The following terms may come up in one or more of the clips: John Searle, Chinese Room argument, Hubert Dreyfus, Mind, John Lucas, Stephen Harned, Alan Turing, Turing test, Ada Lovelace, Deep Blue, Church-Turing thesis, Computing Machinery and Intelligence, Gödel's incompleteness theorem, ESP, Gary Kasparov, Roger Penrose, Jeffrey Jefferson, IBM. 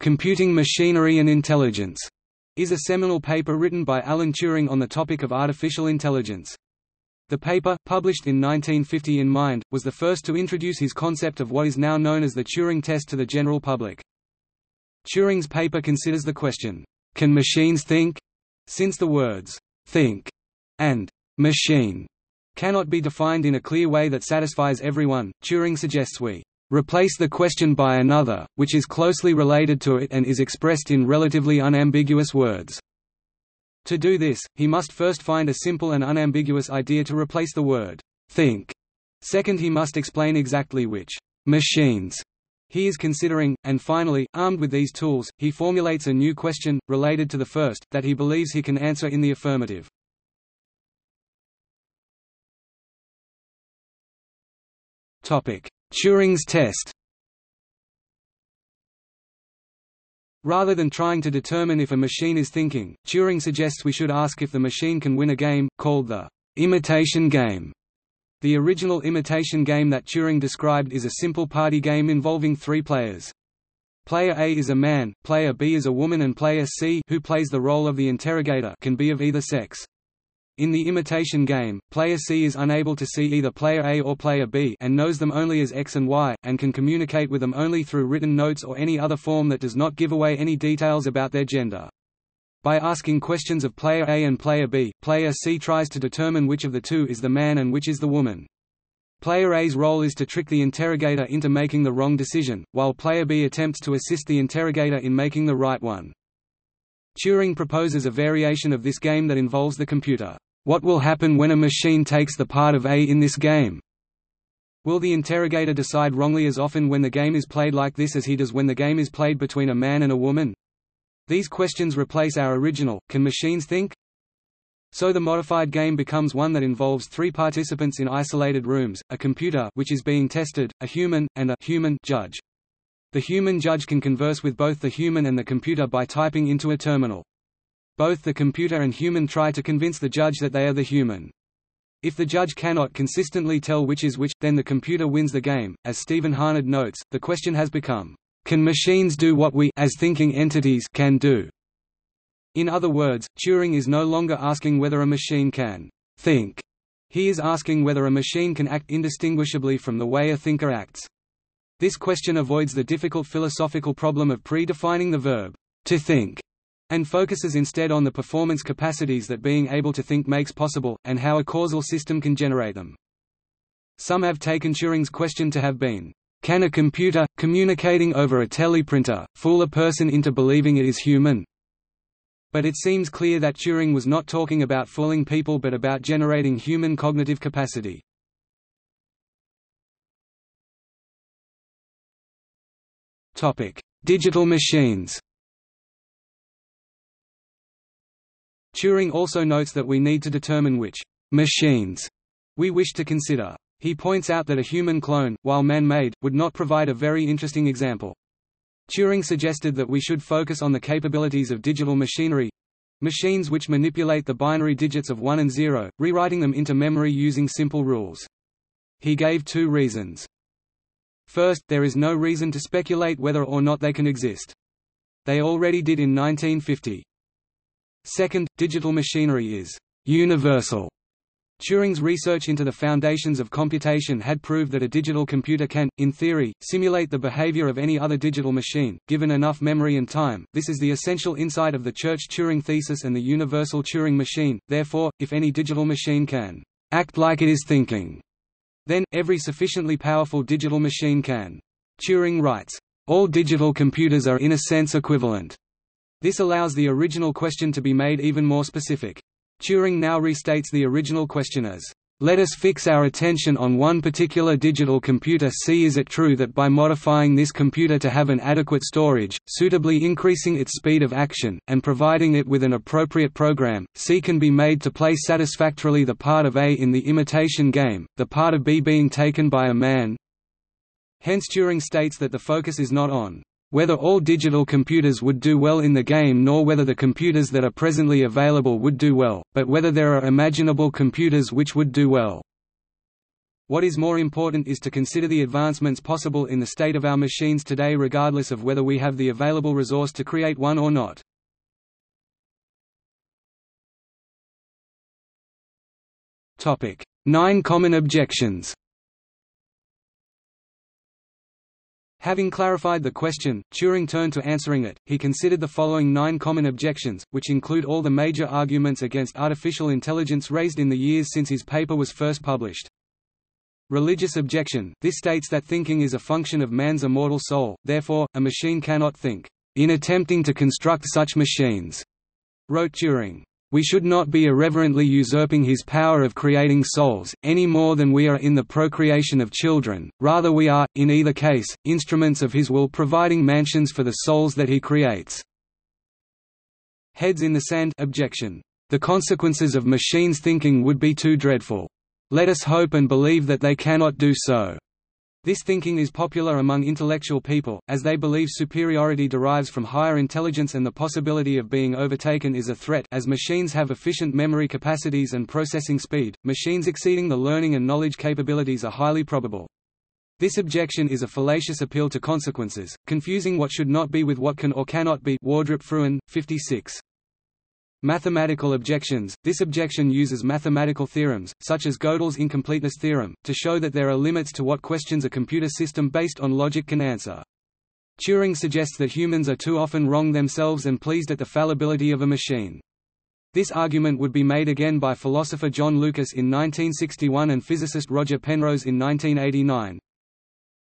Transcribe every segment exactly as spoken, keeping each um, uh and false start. Computing Machinery and Intelligence is a seminal paper written by Alan Turing on the topic of artificial intelligence. The paper, published in nineteen fifty in Mind, was the first to introduce his concept of what is now known as the Turing test to the general public. Turing's paper considers the question, "Can machines think?" since the words "think" and "machine" cannot be defined in a clear way that satisfies everyone. Turing suggests we replace the question by another, which is closely related to it and is expressed in relatively unambiguous words. To do this, he must first find a simple and unambiguous idea to replace the word think. Second, he must explain exactly which machines he is considering, and finally, armed with these tools, he formulates a new question, related to the first, that he believes he can answer in the affirmative. Turing's test. Rather than trying to determine if a machine is thinking, Turing suggests we should ask if the machine can win a game, called the imitation game. The original imitation game that Turing described is a simple party game involving three players. Player A is a man, player B is a woman, and player C, who plays the role of the interrogator, can be of either sex. In the imitation game, player C is unable to see either player A or player B and knows them only as X and Y, and can communicate with them only through written notes or any other form that does not give away any details about their gender. By asking questions of player A and player B, player C tries to determine which of the two is the man and which is the woman. Player A's role is to trick the interrogator into making the wrong decision, while player B attempts to assist the interrogator in making the right one. Turing proposes a variation of this game that involves the computer. What will happen when a machine takes the part of A in this game? Will the interrogator decide wrongly as often when the game is played like this as he does when the game is played between a man and a woman? These questions replace our original, can machines think? So the modified game becomes one that involves three participants in isolated rooms, a computer which is being tested, a human, and a human judge. The human judge can converse with both the human and the computer by typing into a terminal. Both the computer and human try to convince the judge that they are the human. If the judge cannot consistently tell which is which, then the computer wins the game. As Stephen Harned notes, the question has become, "Can machines do what we, as thinking entities, can do?" In other words, Turing is no longer asking whether a machine can think. He is asking whether a machine can act indistinguishably from the way a thinker acts. This question avoids the difficult philosophical problem of predefining the verb to think, and focuses instead on the performance capacities that being able to think makes possible, and how a causal system can generate them. Some have taken Turing's question to have been, "Can a computer, communicating over a teleprinter, fool a person into believing it is human?" But it seems clear that Turing was not talking about fooling people but about generating human cognitive capacity. Digital machines. Turing also notes that we need to determine which machines we wish to consider. He points out that a human clone, while man-made, would not provide a very interesting example. Turing suggested that we should focus on the capabilities of digital machinery—machines which manipulate the binary digits of one and zero, rewriting them into memory using simple rules. He gave two reasons. First, there is no reason to speculate whether or not they can exist. They already did in nineteen fifty. Second, digital machinery is universal. Turing's research into the foundations of computation had proved that a digital computer can, in theory, simulate the behavior of any other digital machine, given enough memory and time. This is the essential insight of the Church-Turing thesis and the universal Turing machine. Therefore, if any digital machine can act like it is thinking, then every sufficiently powerful digital machine can. Turing writes, "All digital computers are in a sense equivalent." This allows the original question to be made even more specific. Turing now restates the original question as, "Let us fix our attention on one particular digital computer C. Is it true that by modifying this computer to have an adequate storage, suitably increasing its speed of action, and providing it with an appropriate program, C can be made to play satisfactorily the part of A in the imitation game, the part of B being taken by a man?" Hence Turing states that the focus is not on whether all digital computers would do well in the game, nor whether the computers that are presently available would do well, but whether there are imaginable computers which would do well. What is more important is to consider the advancements possible in the state of our machines today regardless of whether we have the available resource to create one or not. Topic: Nine common objections. Having clarified the question, Turing turned to answering it. He considered the following nine common objections, which include all the major arguments against artificial intelligence raised in the years since his paper was first published. Religious objection. This states that thinking is a function of man's immortal soul, therefore, a machine cannot think. "In attempting to construct such machines," wrote Turing, "we should not be irreverently usurping his power of creating souls, any more than we are in the procreation of children, rather we are, in either case, instruments of his will providing mansions for the souls that he creates." Heads in the sand objection. The consequences of machines thinking would be too dreadful. Let us hope and believe that they cannot do so. This thinking is popular among intellectual people, as they believe superiority derives from higher intelligence and the possibility of being overtaken is a threat. As machines have efficient memory capacities and processing speed, machines exceeding the learning and knowledge capabilities are highly probable. This objection is a fallacious appeal to consequences, confusing what should not be with what can or cannot be. Wardrop Fruin, fifty-six. Mathematical objections. This objection uses mathematical theorems, such as Gödel's incompleteness theorem, to show that there are limits to what questions a computer system based on logic can answer. Turing suggests that humans are too often wrong themselves and pleased at the fallibility of a machine. This argument would be made again by philosopher John Lucas in nineteen sixty-one and physicist Roger Penrose in nineteen eighty-nine.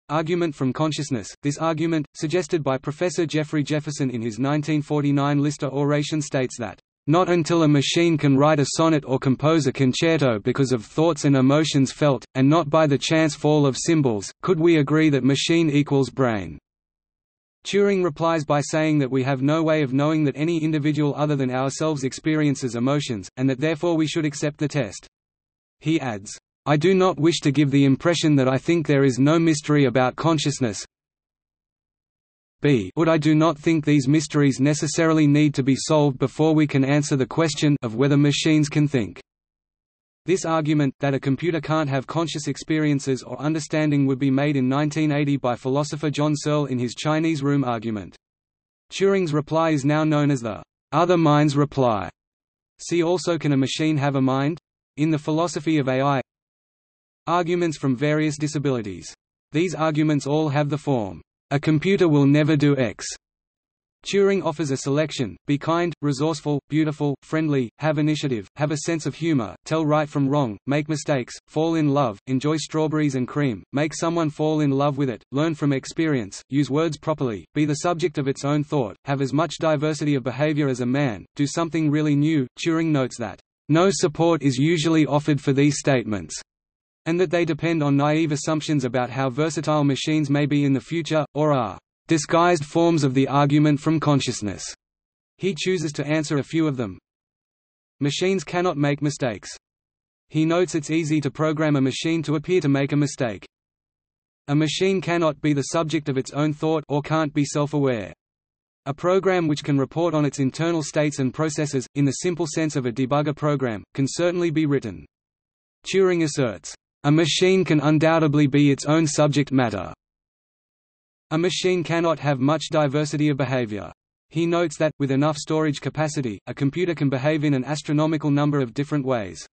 Argument from consciousness. This argument, suggested by Professor Jeffrey Jefferson in his nineteen forty-nine Lister oration, states that "Not until a machine can write a sonnet or compose a concerto because of thoughts and emotions felt, and not by the chance fall of symbols, could we agree that machine equals brain." Turing replies by saying that we have no way of knowing that any individual other than ourselves experiences emotions, and that therefore we should accept the test. He adds, "I do not wish to give the impression that I think there is no mystery about consciousness. B. Would I do not think these mysteries necessarily need to be solved before we can answer the question of whether machines can think." This argument, that a computer can't have conscious experiences or understanding, would be made in nineteen eighty by philosopher John Searle in his Chinese Room argument. Turing's reply is now known as the "other mind's reply." See also: Can a machine have a mind? In the philosophy of A I. Arguments from various disabilities. These arguments all have the form, "A computer will never do X." Turing offers a selection: be kind, resourceful, beautiful, friendly, have initiative, have a sense of humor, tell right from wrong, make mistakes, fall in love, enjoy strawberries and cream, make someone fall in love with it, learn from experience, use words properly, be the subject of its own thought, have as much diversity of behavior as a man, do something really new. Turing notes that, "No support is usually offered for these statements," and that they depend on naive assumptions about how versatile machines may be in the future, or are disguised forms of the argument from consciousness. He chooses to answer a few of them. Machines cannot make mistakes. He notes it's easy to program a machine to appear to make a mistake. A machine cannot be the subject of its own thought, or can't be self-aware. A program which can report on its internal states and processes, in the simple sense of a debugger program, can certainly be written. Turing asserts, "A machine can undoubtedly be its own subject matter." A machine cannot have much diversity of behavior. He notes that, with enough storage capacity, a computer can behave in an astronomical number of different ways.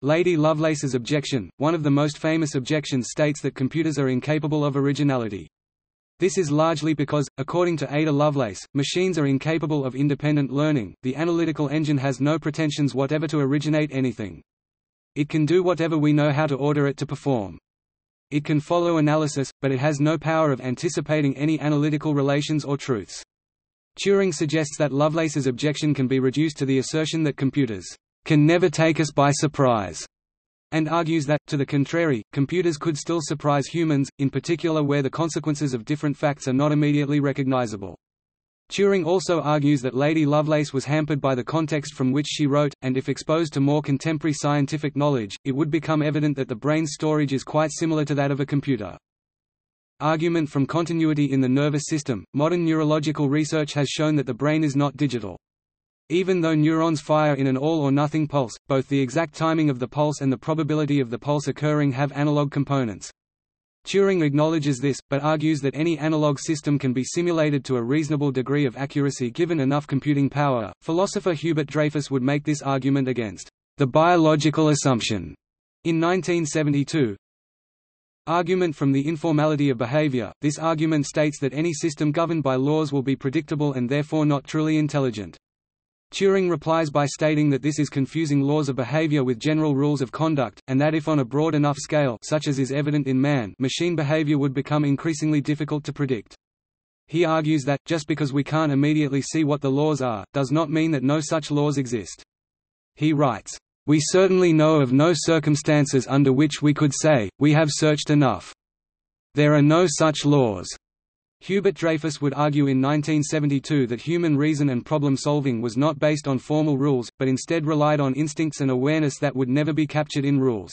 Lady Lovelace's objection, one of the most famous objections, states that computers are incapable of originality. This is largely because, according to Ada Lovelace, machines are incapable of independent learning. The analytical engine has no pretensions whatever to originate anything. It can do whatever we know how to order it to perform. It can follow analysis, but it has no power of anticipating any analytical relations or truths. Turing suggests that Lovelace's objection can be reduced to the assertion that computers can never take us by surprise, and argues that, to the contrary, computers could still surprise humans, in particular where the consequences of different facts are not immediately recognizable. Turing also argues that Lady Lovelace was hampered by the context from which she wrote, and if exposed to more contemporary scientific knowledge, it would become evident that the brain's storage is quite similar to that of a computer. Argument from continuity in the nervous system. Modern neurological research has shown that the brain is not digital. Even though neurons fire in an all-or-nothing pulse, both the exact timing of the pulse and the probability of the pulse occurring have analog components. Turing acknowledges this, but argues that any analog system can be simulated to a reasonable degree of accuracy given enough computing power. Philosopher Hubert Dreyfus would make this argument against the biological assumption in nineteen seventy-two. Argument from the informality of behavior. This argument states that any system governed by laws will be predictable and therefore not truly intelligent. Turing replies by stating that this is confusing laws of behavior with general rules of conduct, and that if on a broad enough scale, such as is evident in man, machine behavior would become increasingly difficult to predict. He argues that, just because we can't immediately see what the laws are, does not mean that no such laws exist. He writes, "We certainly know of no circumstances under which we could say, we have searched enough. There are no such laws." Hubert Dreyfus would argue in nineteen seventy-two that human reason and problem-solving was not based on formal rules, but instead relied on instincts and awareness that would never be captured in rules.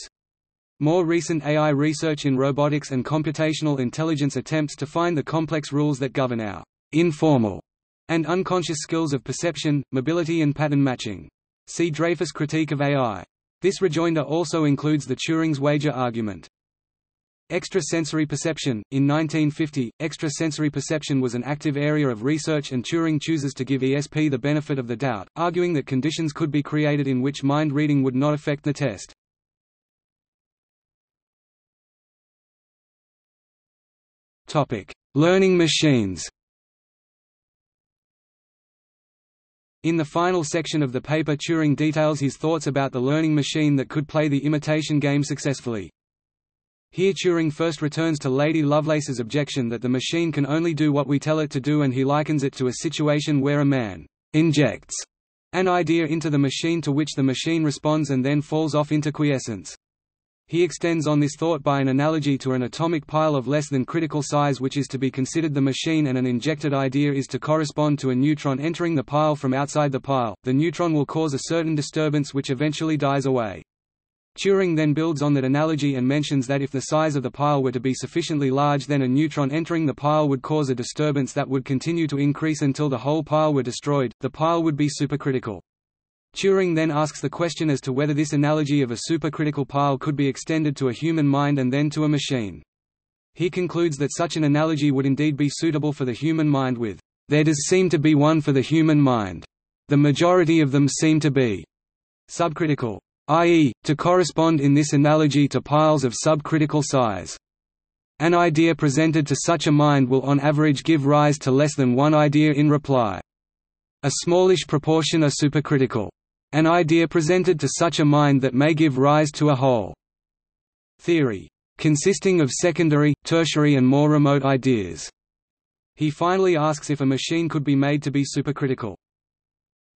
More recent A I research in robotics and computational intelligence attempts to find the complex rules that govern our informal and unconscious skills of perception, mobility and pattern matching. See Dreyfus' critique of A I. This rejoinder also includes the Turing's wager argument. Extrasensory perception. In nineteen fifty, extrasensory perception was an active area of research and Turing chooses to give E S P the benefit of the doubt, arguing that conditions could be created in which mind reading would not affect the test. Learning machines. In the final section of the paper, Turing details his thoughts about the learning machine that could play the imitation game successfully. Here Turing first returns to Lady Lovelace's objection that the machine can only do what we tell it to do, and he likens it to a situation where a man injects an idea into the machine to which the machine responds and then falls off into quiescence. He extends on this thought by an analogy to an atomic pile of less than critical size which is to be considered the machine, and an injected idea is to correspond to a neutron entering the pile from outside the pile. The neutron will cause a certain disturbance which eventually dies away. Turing then builds on that analogy and mentions that if the size of the pile were to be sufficiently large, then a neutron entering the pile would cause a disturbance that would continue to increase until the whole pile were destroyed. The pile would be supercritical. Turing then asks the question as to whether this analogy of a supercritical pile could be extended to a human mind and then to a machine. He concludes that such an analogy would indeed be suitable for the human mind with, "There does seem to be one for the human mind. The majority of them seem to be subcritical, that is, to correspond in this analogy to piles of subcritical size. An idea presented to such a mind will on average give rise to less than one idea in reply. A smallish proportion are supercritical. An idea presented to such a mind that may give rise to a whole theory, consisting of secondary, tertiary and more remote ideas." He finally asks if a machine could be made to be supercritical.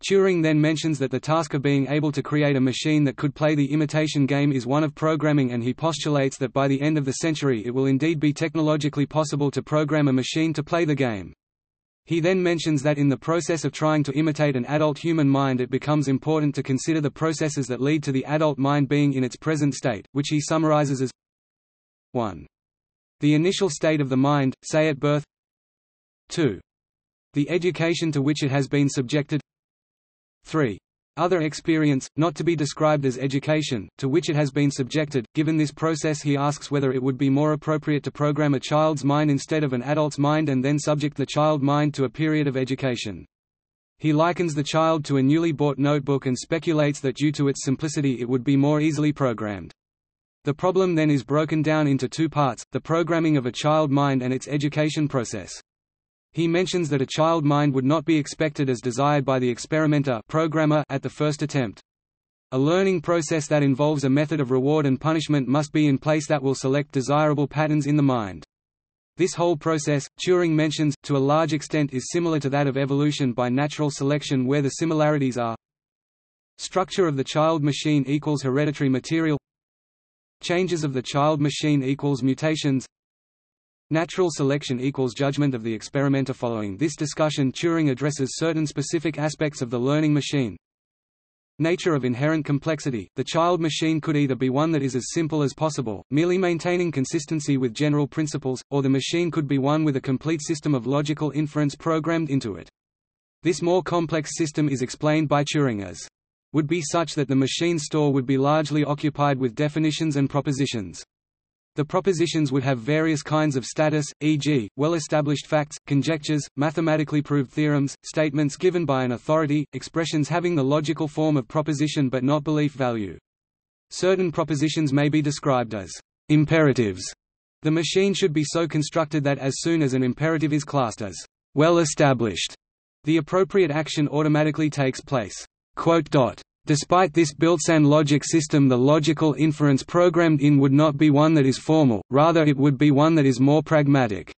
Turing then mentions that the task of being able to create a machine that could play the imitation game is one of programming, and he postulates that by the end of the century it will indeed be technologically possible to program a machine to play the game. He then mentions that in the process of trying to imitate an adult human mind, it becomes important to consider the processes that lead to the adult mind being in its present state, which he summarizes as one The initial state of the mind, say at birth. two The education to which it has been subjected. three Other experience, not to be described as education, to which it has been subjected. Given this process, he asks whether it would be more appropriate to program a child's mind instead of an adult's mind and then subject the child mind to a period of education. He likens the child to a newly bought notebook and speculates that due to its simplicity it would be more easily programmed. The problem then is broken down into two parts, the programming of a child mind and its education process. He mentions that a child mind would not be expected as desired by the experimenter programmer at the first attempt. A learning process that involves a method of reward and punishment must be in place that will select desirable patterns in the mind. This whole process, Turing mentions, to a large extent is similar to that of evolution by natural selection, where the similarities are structure of the child machine equals hereditary material, changes of the child machine equals mutations, natural selection equals judgment of the experimenter. Following this discussion, Turing addresses certain specific aspects of the learning machine. Nature of inherent complexity. The child machine could either be one that is as simple as possible, merely maintaining consistency with general principles, or the machine could be one with a complete system of logical inference programmed into it. This more complex system is explained by Turing as would be such that the machine store would be largely occupied with definitions and propositions. The propositions would have various kinds of status, for example, well-established facts, conjectures, mathematically proved theorems, statements given by an authority, expressions having the logical form of proposition but not belief value. Certain propositions may be described as imperatives. The machine should be so constructed that as soon as an imperative is classed as well-established, the appropriate action automatically takes place. Despite this built-in logic system, the logical inference programmed in would not be one that is formal, rather it would be one that is more pragmatic.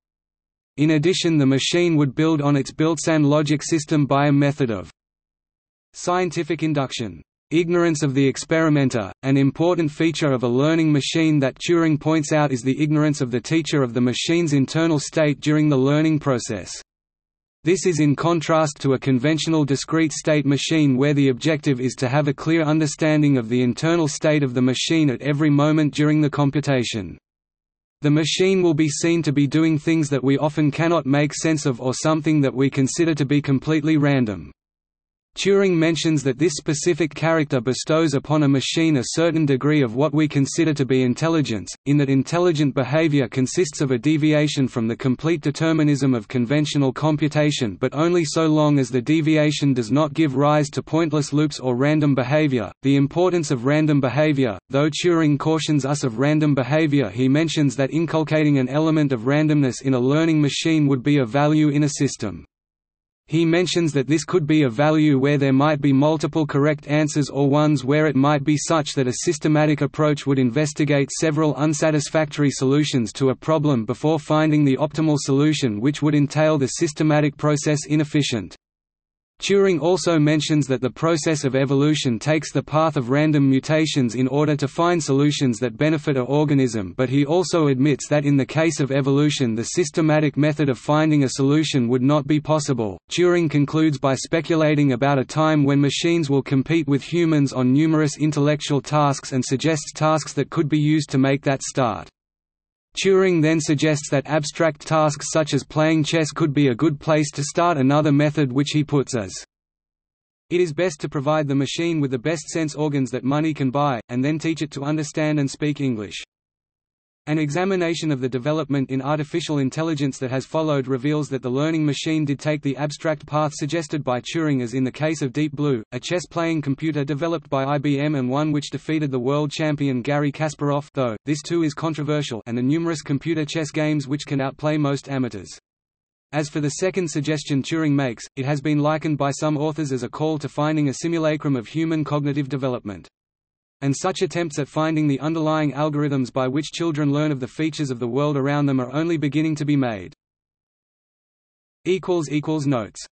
In addition, the machine would build on its built-in logic system by a method of scientific induction. Ignorance of the experimenter, an important feature of a learning machine that Turing points out is the ignorance of the teacher of the machine's internal state during the learning process. This is in contrast to a conventional discrete state machine where the objective is to have a clear understanding of the internal state of the machine at every moment during the computation. The machine will be seen to be doing things that we often cannot make sense of or something that we consider to be completely random. Turing mentions that this specific character bestows upon a machine a certain degree of what we consider to be intelligence, in that intelligent behavior consists of a deviation from the complete determinism of conventional computation, but only so long as the deviation does not give rise to pointless loops or random behavior. The importance of random behavior, though Turing cautions us of random behavior, he mentions that inculcating an element of randomness in a learning machine would be a value in a system. He mentions that this could be a value where there might be multiple correct answers or ones where it might be such that a systematic approach would investigate several unsatisfactory solutions to a problem before finding the optimal solution, which would entail the systematic process inefficient. Turing also mentions that the process of evolution takes the path of random mutations in order to find solutions that benefit an organism, but he also admits that in the case of evolution the systematic method of finding a solution would not be possible. Turing concludes by speculating about a time when machines will compete with humans on numerous intellectual tasks and suggests tasks that could be used to make that start. Turing then suggests that abstract tasks such as playing chess could be a good place to start another method, which he puts as, "It is best to provide the machine with the best sense organs that money can buy, and then teach it to understand and speak English." An examination of the development in artificial intelligence that has followed reveals that the learning machine did take the abstract path suggested by Turing, as in the case of Deep Blue, a chess-playing computer developed by I B M and one which defeated the world champion Gary Kasparov, though this too is controversial, and the numerous computer chess games which can outplay most amateurs. As for the second suggestion Turing makes, it has been likened by some authors as a call to finding a simulacrum of human cognitive development. And such attempts at finding the underlying algorithms by which children learn of the features of the world around them are only beginning to be made. Notes